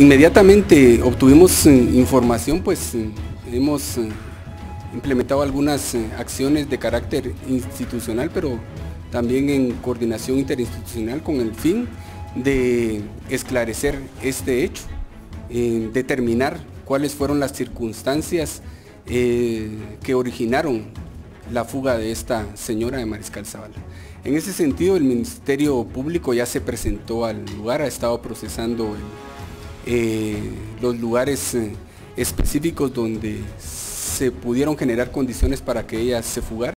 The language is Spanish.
Inmediatamente obtuvimos información, pues hemos implementado algunas acciones de carácter institucional, pero también en coordinación interinstitucional con el fin de esclarecer este hecho, determinar cuáles fueron las circunstancias que originaron la fuga de esta señora de Mariscal Zavala. En ese sentido, el Ministerio Público ya se presentó al lugar, ha estado procesando los lugares específicos donde se pudieron generar condiciones para que ella se fugara.